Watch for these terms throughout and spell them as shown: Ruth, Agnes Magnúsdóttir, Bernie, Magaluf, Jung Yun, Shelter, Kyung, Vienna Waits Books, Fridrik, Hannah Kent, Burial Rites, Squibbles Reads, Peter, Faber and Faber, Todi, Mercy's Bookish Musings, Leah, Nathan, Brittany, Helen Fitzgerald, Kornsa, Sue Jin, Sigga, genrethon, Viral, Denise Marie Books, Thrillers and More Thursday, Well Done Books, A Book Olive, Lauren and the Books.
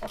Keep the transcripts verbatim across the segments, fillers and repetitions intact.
Hey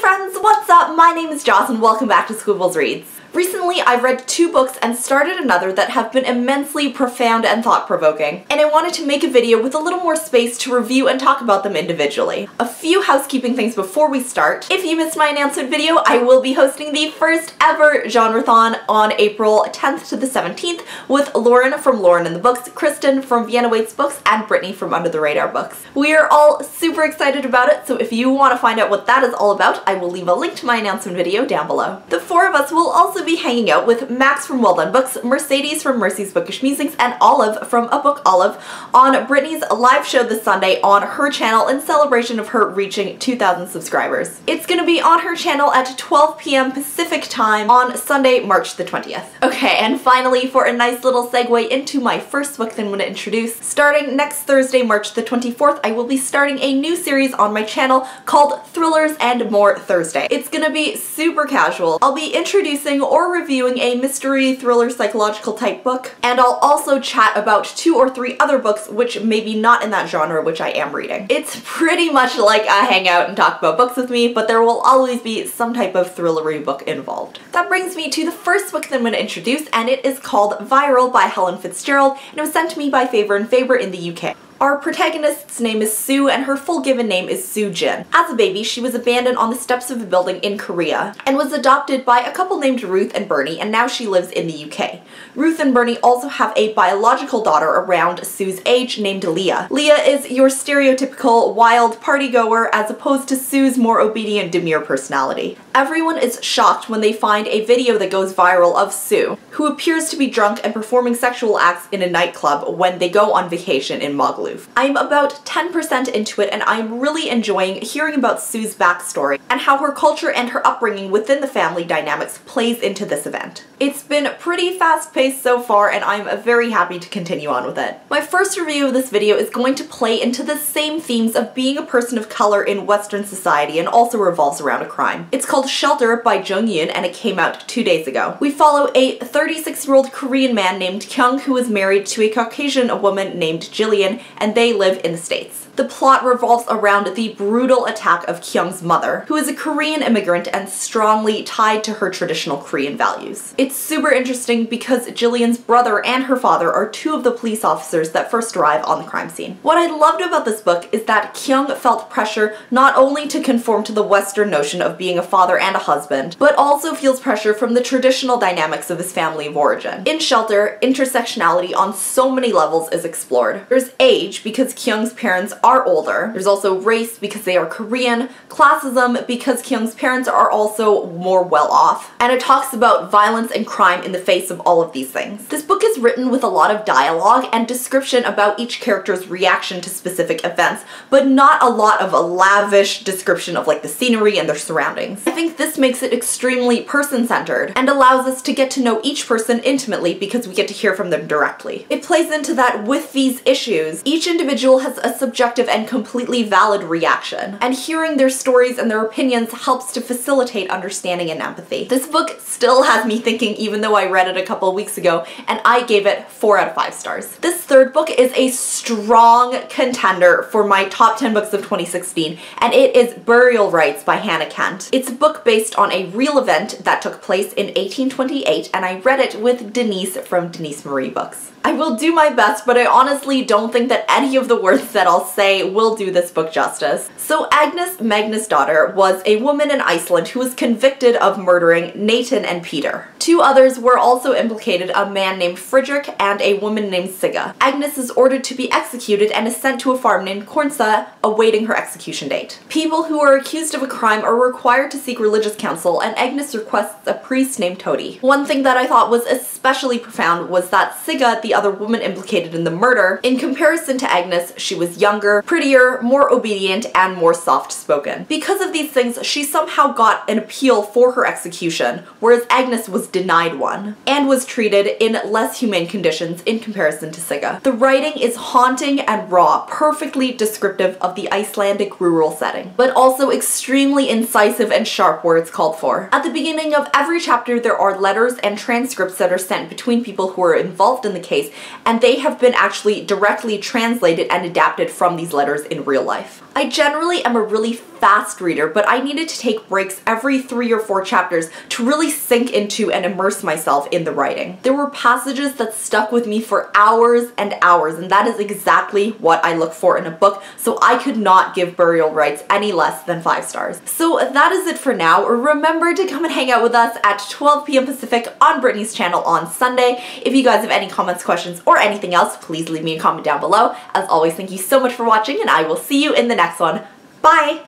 friends, what's up? My name is Joss and welcome back to Squibbles Reads. Recently, I've read two books and started another that have been immensely profound and thought-provoking, and I wanted to make a video with a little more space to review and talk about them individually. A few housekeeping things before we start. If you missed my announcement video, I will be hosting the first ever genrethon on April tenth to the seventeenth with Lauren from Lauren and the Books, Kristen from Vienna Waits Books, and Brittany from Under the Radar Books. We are all super excited about it, so if you want to find out what that is all about, I will leave a link to my announcement video down below. The four of us will also be hanging out with Max from Well Done Books, Mercedes from Mercy's Bookish Musings, and Olive from A Book Olive on Brittany's live show this Sunday on her channel in celebration of her reaching two thousand subscribers. It's gonna be on her channel at twelve p m Pacific time on Sunday, March the twentieth. Okay, and finally, for a nice little segue into my first book that I'm gonna introduce, starting next Thursday, March the twenty-fourth, I will be starting a new series on my channel called Thrillers and More Thursday. It's gonna be super casual. I'll be introducing or reviewing a mystery, thriller, psychological type book, and I'll also chat about two or three other books which may be not in that genre which I am reading. It's pretty much like a hangout and talk about books with me, but there will always be some type of thrillery book involved. That brings me to the first book that I'm going to introduce, and it is called Viral by Helen Fitzgerald, and it was sent to me by Faber and Faber in the U K. Our protagonist's name is Sue, and her full given name is Sue Jin. As a baby, she was abandoned on the steps of a building in Korea and was adopted by a couple named Ruth and Bernie, and now she lives in the U K. Ruth and Bernie also have a biological daughter around Sue's age named Leah. Leah is your stereotypical wild party-goer as opposed to Sue's more obedient, demure personality. Everyone is shocked when they find a video that goes viral of Sue, who appears to be drunk and performing sexual acts in a nightclub when they go on vacation in Magaluf. I'm about ten percent into it, and I'm really enjoying hearing about Sue's backstory and how her culture and her upbringing within the family dynamics plays into this event. It's been pretty fast-paced so far, and I'm very happy to continue on with it. My first review of this video is going to play into the same themes of being a person of color in Western society and also revolves around a crime. It's called Shelter by Jung Yun, and it came out two days ago. We follow a thirty-six-year-old Korean man named Kyung who is married to a Caucasian woman named Jillian, and they live in the States. The plot revolves around the brutal attack of Kyung's mother, who is a Korean immigrant and strongly tied to her traditional Korean values. It's super interesting because Jillian's brother and her father are two of the police officers that first arrive on the crime scene. What I loved about this book is that Kyung felt pressure not only to conform to the Western notion of being a father and a husband, but also feels pressure from the traditional dynamics of his family of origin. In Shelter, intersectionality on so many levels is explored. There's age, because Kyung's parents are older. There's also race because they are Korean, classism because Kyung's parents are also more well-off, and it talks about violence and crime in the face of all of these things. This book is written with a lot of dialogue and description about each character's reaction to specific events, but not a lot of a lavish description of like the scenery and their surroundings. I think this makes it extremely person-centered and allows us to get to know each person intimately because we get to hear from them directly. It plays into that with these issues, each Each individual has a subjective and completely valid reaction, and hearing their stories and their opinions helps to facilitate understanding and empathy. This book still has me thinking even though I read it a couple weeks ago, and I gave it four out of five stars. This third book is a strong contender for my top ten books of twenty sixteen, and it is Burial Rites by Hannah Kent. It's a book based on a real event that took place in eighteen twenty-eight, and I read it with Denise from Denise Marie Books. I will do my best, but I honestly don't think that any of the words that I'll say will do this book justice. So Agnes Magnúsdóttir was a woman in Iceland who was convicted of murdering Nathan and Peter. Two others were also implicated, a man named Fridrik and a woman named Sigga. Agnes is ordered to be executed and is sent to a farm named Kornsa, awaiting her execution date. People who are accused of a crime are required to seek religious counsel, and Agnes requests a priest named Todi. One thing that I thought was especially profound was that Sigga, the other woman implicated in the murder, in comparison to Agnes, she was younger, prettier, more obedient, and more soft-spoken. Because of these things, she somehow got an appeal for her execution, whereas Agnes was denied one, and was treated in less humane conditions in comparison to Sigga. The writing is haunting and raw, perfectly descriptive of the Icelandic rural setting, but also extremely incisive and sharp where it's called for. At the beginning of every chapter, there are letters and transcripts that are sent between people who are involved in the case case, and they have been actually directly translated and adapted from these letters in real life. I generally am a really fast reader, but I needed to take breaks every three or four chapters to really sink into and immerse myself in the writing. There were passages that stuck with me for hours and hours, and that is exactly what I look for in a book, so I could not give Burial Rites any less than five stars. So that is it for now. Remember to come and hang out with us at twelve p m Pacific on Brittany's channel on Sunday. If you guys have any comments, questions, or anything else, please leave me a comment down below. As always, thank you so much for watching, and I will see you in the next one. Bye!